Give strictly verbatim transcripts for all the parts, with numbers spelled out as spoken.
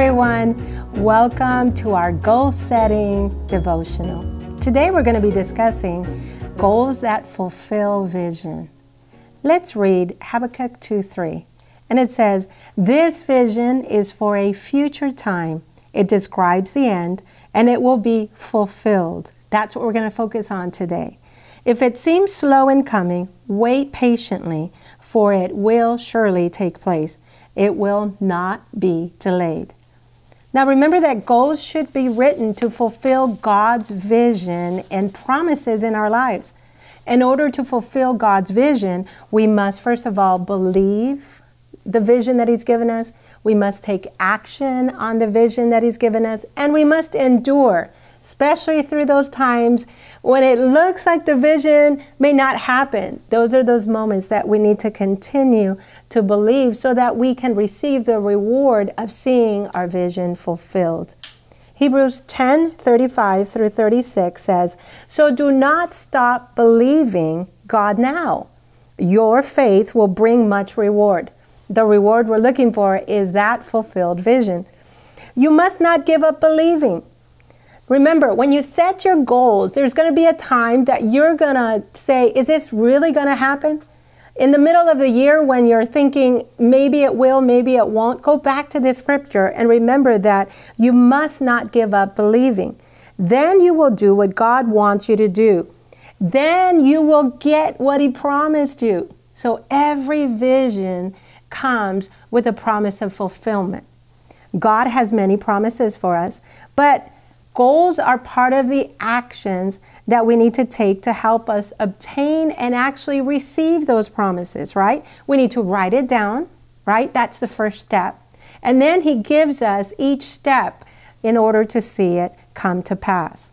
everyone. Welcome to our goal setting devotional. Today we're going to be discussing goals that fulfill vision. Let's read Habakkuk two three, and it says, "This vision is for a future time. It describes the end, and it will be fulfilled." That's what we're going to focus on today. "If it seems slow in coming, wait patiently, for it will surely take place. It will not be delayed." Now remember that goals should be written to fulfill God's vision and promises in our lives. In order to fulfill God's vision, we must first of all believe the vision that He's given us. We must take action on the vision that He's given us, and we must endure, especially through those times when it looks like the vision may not happen. Those are those moments that we need to continue to believe so that we can receive the reward of seeing our vision fulfilled. Hebrews ten thirty-five through thirty-six says, "So do not stop believing God now. Your faith will bring much reward." The reward we're looking for is that fulfilled vision. "You must not give up believing." Remember, when you set your goals, there's going to be a time that you're going to say, is this really going to happen? In the middle of the year when you're thinking, maybe it will, maybe it won't, go back to this scripture and remember that you must not give up believing. Then you will do what God wants you to do. Then you will get what He promised you. So every vision comes with a promise of fulfillment. God has many promises for us, but goals are part of the actions that we need to take to help us obtain and actually receive those promises, right? We need to write it down, right? That's the first step. And then He gives us each step in order to see it come to pass.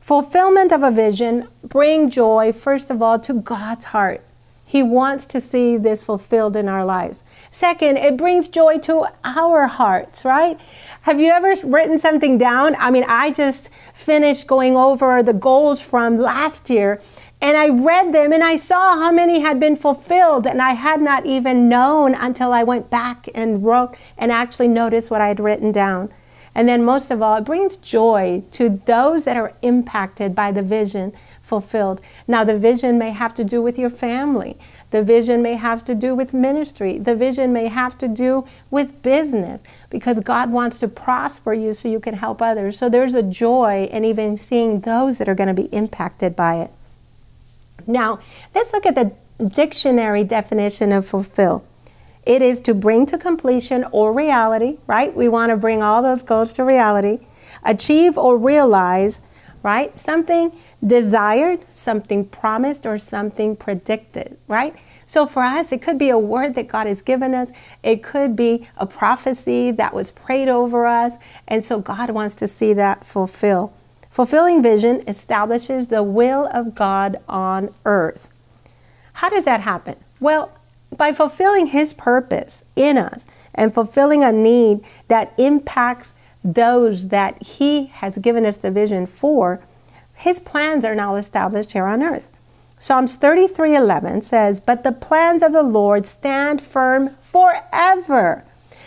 Fulfillment of a vision brings joy, first of all, to God's heart. He wants to see this fulfilled in our lives. Second, it brings joy to our hearts, right? Have you ever written something down? I mean, I just finished going over the goals from last year, and I read them and I saw how many had been fulfilled, and I had not even known until I went back and wrote and actually noticed what I had written down. And then most of all, it brings joy to those that are impacted by the vision fulfilled. Now, the vision may have to do with your family. The vision may have to do with ministry. The vision may have to do with business, because God wants to prosper you so you can help others. So there's a joy in even seeing those that are going to be impacted by it. Now, let's look at the dictionary definition of fulfill. It is to bring to completion or reality, right? We want to bring all those goals to reality. Achieve or realize, right? Something desired, something promised, or something predicted, right? So for us, it could be a word that God has given us. It could be a prophecy that was prayed over us. And so God wants to see that fulfill. Fulfilling vision establishes the will of God on earth. How does that happen? Well, by fulfilling His purpose in us and fulfilling a need that impacts those that He has given us the vision for, His plans are now established here on earth. Psalms thirty-three eleven says, "But the plans of the Lord stand firm forever,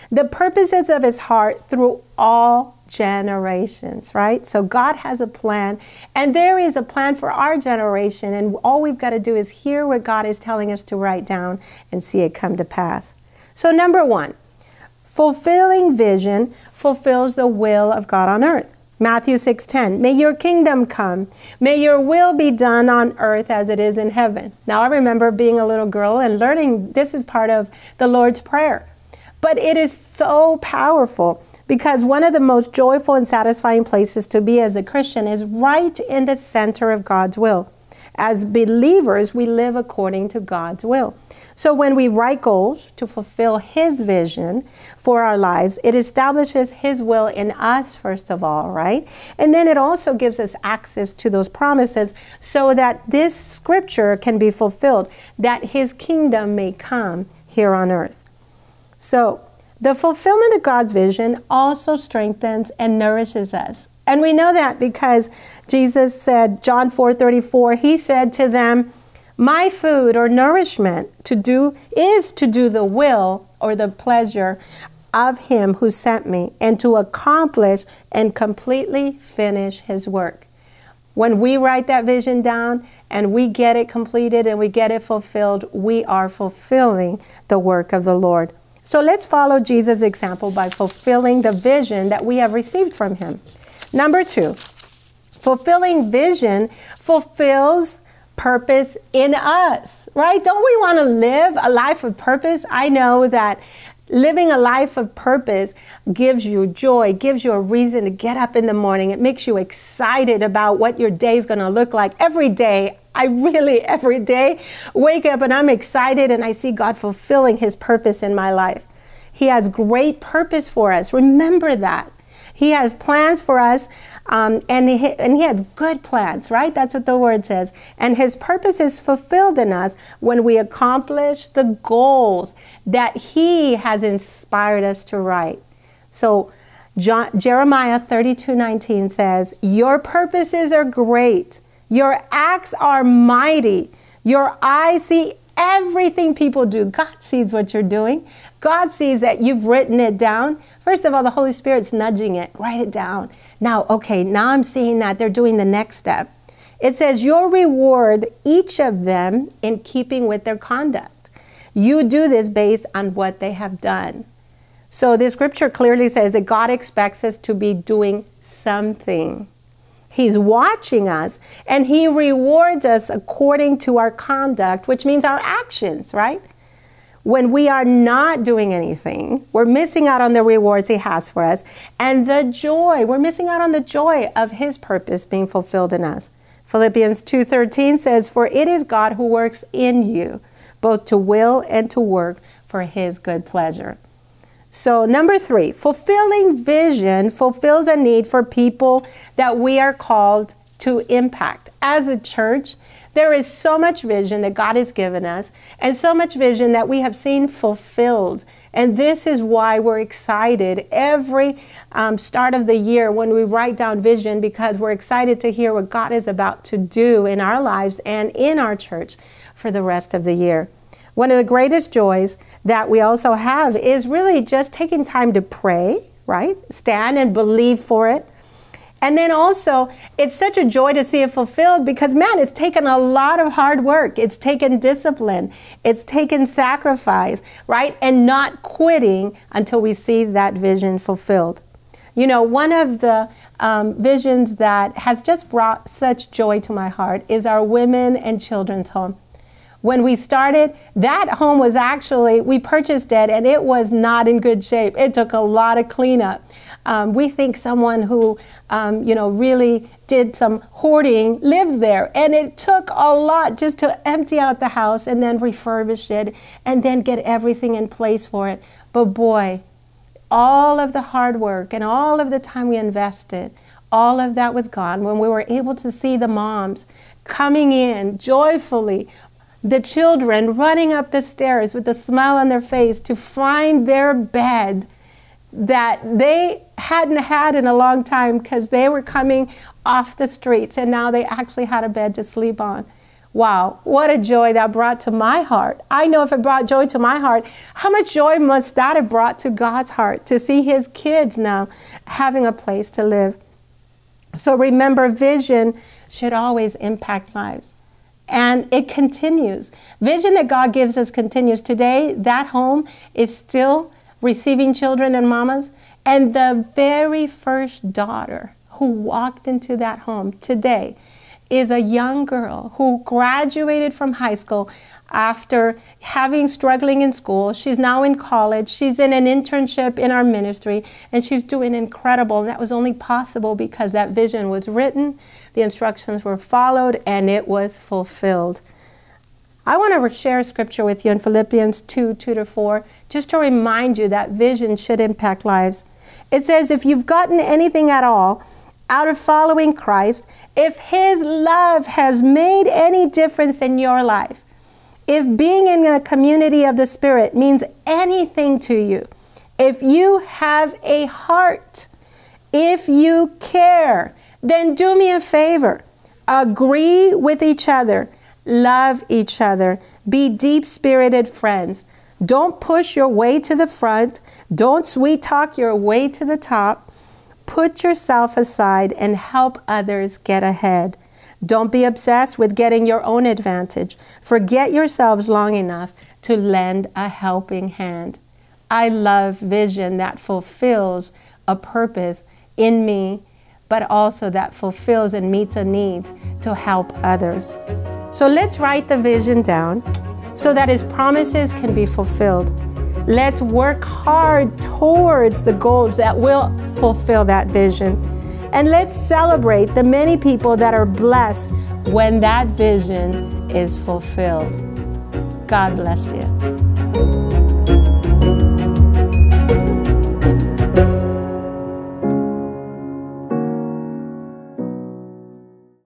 the purposes of His heart through all generations," right? So God has a plan, and there is a plan for our generation, and all we've got to do is hear what God is telling us to write down and see it come to pass. So number one, fulfilling vision fulfills the will of God on earth. Matthew six ten, "May your kingdom come. May your will be done on earth as it is in heaven." Now I remember being a little girl and learning this is part of the Lord's Prayer, but it is so powerful, because one of the most joyful and satisfying places to be as a Christian is right in the center of God's will. As believers, we live according to God's will. So when we write goals to fulfill His vision for our lives, it establishes His will in us, first of all, right? And then it also gives us access to those promises so that this scripture can be fulfilled, that His kingdom may come here on earth. So the fulfillment of God's vision also strengthens and nourishes us. And we know that because Jesus said, John four thirty-four, He said to them, "My food," or nourishment, to do is to do the will or the pleasure of him who sent me, and to accomplish and completely finish his work. When we write that vision down and we get it completed and we get it fulfilled, we are fulfilling the work of the Lord. So let's follow Jesus' example by fulfilling the vision that we have received from him. Number two, fulfilling vision fulfills purpose in us, right? Don't we want to live a life of purpose? I know that living a life of purpose gives you joy, gives you a reason to get up in the morning. It makes you excited about what your day is going to look like. Every day, I really, every day, wake up and I'm excited and I see God fulfilling his purpose in my life. He has great purpose for us. Remember that. He has plans for us, um, and, he, and he has good plans, right? That's what the word says. And his purpose is fulfilled in us when we accomplish the goals that he has inspired us to write. So John, Jeremiah thirty-two nineteen says, "Your purposes are great. Your acts are mighty. Your eyes see everything people do." God sees what you're doing. God sees that you've written it down. First of all, the Holy Spirit's nudging it. Write it down. Now, okay, now I'm seeing that. They're doing the next step. It says, "Your reward, each of them, in keeping with their conduct." You do this based on what they have done. So the scripture clearly says that God expects us to be doing something. He's watching us, and he rewards us according to our conduct, which means our actions, right? When we are not doing anything, we're missing out on the rewards he has for us, and the joy, we're missing out on the joy of his purpose being fulfilled in us. Philippians two thirteen says, "For it is God who works in you, both to will and to work for his good pleasure." So number three, fulfilling vision fulfills a need for people that we are called to impact. As a church, there is so much vision that God has given us and so much vision that we have seen fulfilled. And this is why we're excited every um, start of the year when we write down vision, because we're excited to hear what God is about to do in our lives and in our church for the rest of the year. One of the greatest joys that we also have is really just taking time to pray, right? Stand and believe for it. And then also, it's such a joy to see it fulfilled because, man, it's taken a lot of hard work. It's taken discipline. It's taken sacrifice, right? And not quitting until we see that vision fulfilled. You know, one of the um, visions that has just brought such joy to my heart is our women and children's home. When we started, that home was actually, we purchased it and it was not in good shape. It took a lot of cleanup. Um, we think someone who, um, you know, really did some hoarding lives there. And it took a lot just to empty out the house and then refurbish it and then get everything in place for it. But boy, all of the hard work and all of the time we invested, all of that was gone when we were able to see the moms coming in joyfully, the children running up the stairs with a smile on their face to find their bed that they hadn't had in a long time because they were coming off the streets and now they actually had a bed to sleep on. Wow, what a joy that brought to my heart. I know if it brought joy to my heart, how much joy must that have brought to God's heart to see his kids now having a place to live. So remember, vision should always impact lives. And it continues. Vision that God gives us continues. Today, that home is still receiving children and mamas. And the very first daughter who walked into that home today is a young girl who graduated from high school after having struggling in school. She's now in college. She's in an internship in our ministry, and she's doing incredible. And that was only possible because that vision was written, the instructions were followed, and it was fulfilled. I want to share scripture with you in Philippians two, two to four, just to remind you that vision should impact lives. It says, "If you've gotten anything at all out of following Christ, if his love has made any difference in your life, if being in a community of the Spirit means anything to you, if you have a heart, if you care, then do me a favor. Agree with each other. Love each other. Be deep-spirited friends. Don't push your way to the front. Don't sweet talk your way to the top. Put yourself aside and help others get ahead. Don't be obsessed with getting your own advantage. Forget yourselves long enough to lend a helping hand. I love vision that fulfills a purpose in me, but also that fulfills and meets a need to help others. So let's write the vision down so that His promises can be fulfilled. Let's work hard towards the goals that will fulfill that vision. And let's celebrate the many people that are blessed when that vision is fulfilled. God bless you.